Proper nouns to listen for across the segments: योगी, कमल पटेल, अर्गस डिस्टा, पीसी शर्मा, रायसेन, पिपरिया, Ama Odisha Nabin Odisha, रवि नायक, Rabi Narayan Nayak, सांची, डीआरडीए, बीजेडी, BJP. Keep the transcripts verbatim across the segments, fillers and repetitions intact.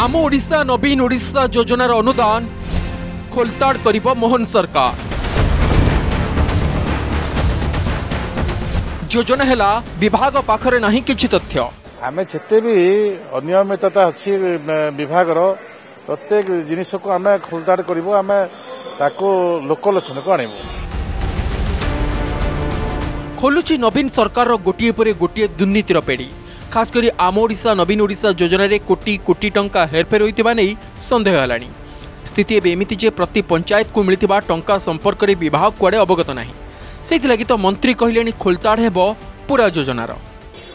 आम ओडिशा नवीन ओडिशा योजनार अनुदान खोलताड़ करिबो मोहन सरकार। योजना हैला विभाग पाखरे नाही किछि तथ्य। आमे जत्ते भी अनियमितता अछि विभाग रो प्रत्येक जिनिस को आमे खोलताड़ करिबो, आमे ताको लोकलोचन को आनिबो। खोलुछि नवीन सरकार रो गोटिए परे गोटिए दुर्नीतिर पेड़ी। खास करी आम ओडिशा नवीन ओडिशा योजन कोटी कोटी टंका हेरफेर होता नहीं सन्देह है। स्थिति एमती जे प्रति पंचायत को मिलता वा टंका संपर्क में विभाग कड़े अवगत ना से लगी तो मंत्री कहले खोलताड़ हे पूरा योजनार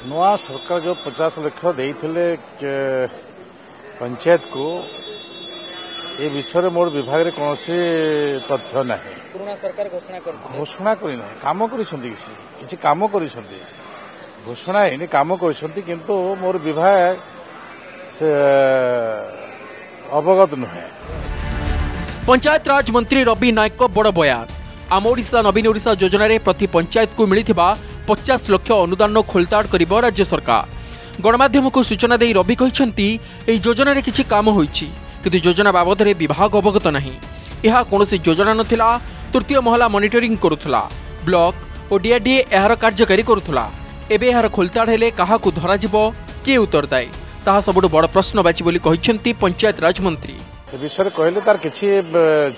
नवा सरकार जो पचास लक्ष देते पंचायत को ये विषय मोर विभाग कौन तथ्य ना घोषणा करना कम करम कर घोषणा है काम किंतु मोर विभाग से अवगत नुहे। पंचायत राज मंत्री रवि नायक बड़ बयान। आम ओडिशा नवीन ओडिशा योजना रे प्रति पंचायत को मिलता पचास लाख अनुदान खोलताड़ करिबो राज्य सरकार। गणमाध्यम को सूचना दे रवि कहते यह योजना किछि काम होइछि किंतु योजना बाबद रे विभाग अवगत नहीं। यह कोनोसी योजना नथिला। तृतीय महला मॉनिटरिंग करुथला। ब्लॉक ओ डीआरडीए एहार कार्यकारी करुथला। एबे यार खोलताड़ हेले कहा को धरा जीवो के उत्तर दायी ताहा सबुठु बड़ प्रश्न बाची बोली कहिसेंती पंचायत राज मंत्री। से विषय कहले तार किछि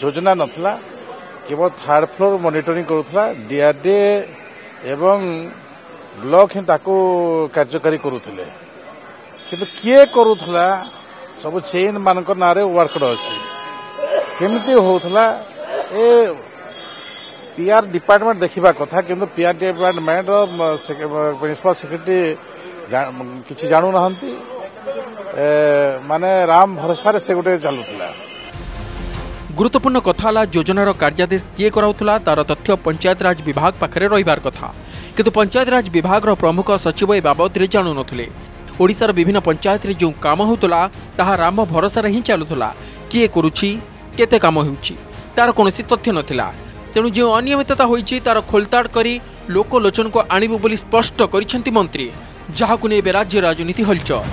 योजना नथला केवल थर्ड फ्लोर मॉनिटरिंग करूथला। डीआरडी एवं ब्लॉक हिं ताको कार्यकारी करूथले किंतु के करूथला सब चेन मानक नारे वर्क अछि केमिति होथला ए पीआर डिपार्टमेंट देखा कथा किंतु पीआर डिपार्टमेंट प्रिंसिपल सेक्रेटरी किसी जानु ना माने राम भरोसा से गोटे चलूला। गुरुत्वपूर्ण कथा है योजनार कार्यादेश किए कराउथला तार तथ्य पंचायत राज विभाग पाखरे रहिबार कथा किंतु पंचायत राज विभाग प्रमुख सचिव ए बाबत रे जानु नथिले। ओडिशा रो विभिन्न पंचायत रे जो काम होतला ताहा राम भरोसा रे ही चलूला। किए करूछि केते काम होउछि तार कोनोसी तथ्य नथिला। तेणु जो अनियमितता होती तार खोलताड़ कर लोकलोचन को आणबू बोली स्पष्ट करिसेंती मंत्री। जहाकु नेबे राज्य राजनीति हलचल।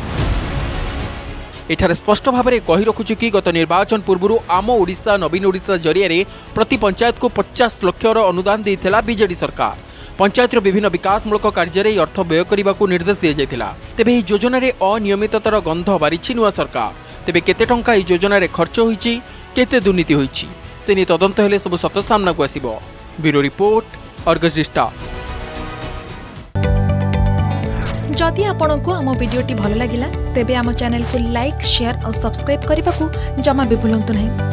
एठारे स्पष्ट भाव में कही रखुचु कि गत निर्वाचन पूर्व आम ओडिशा नवीन ओडिशा जरिया प्रति पंचायत को पचास लाख अनुदान देइथिला बीजेडी सरकार। पंचायतर विभिन्न विकासमूलक कार्य अर्थ व्यय करने को निर्देश दि जाता। तेबे एही योजन अनियमिततार गंध बारिछि नुआ सरकार। तेबे केते टंका एही योजन खर्च होइछि केते दुर्नीति होइछि से नहीं तदंत हेले सब सत सामना को आसीबो। ब्यूरो रिपोर्ट अर्गस डिस्टा। जदि आपण को आम वीडियो भल लगा तेब आम चैनल को लाइक शेयर और सब्सक्राइब करने को जमा भी भूलु नहीं।